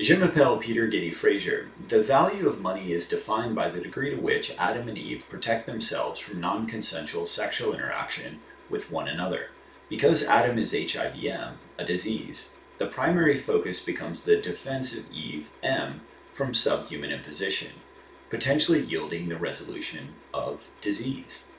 Je m'appelle Peter Gaede Frazier. The value of money is defined by the degree to which Adam and Eve protect themselves from non-consensual sexual interaction with one another. Because Adam is HIV-M, a disease, the primary focus becomes the defense of Eve-M from subhuman imposition, potentially yielding the resolution of disease.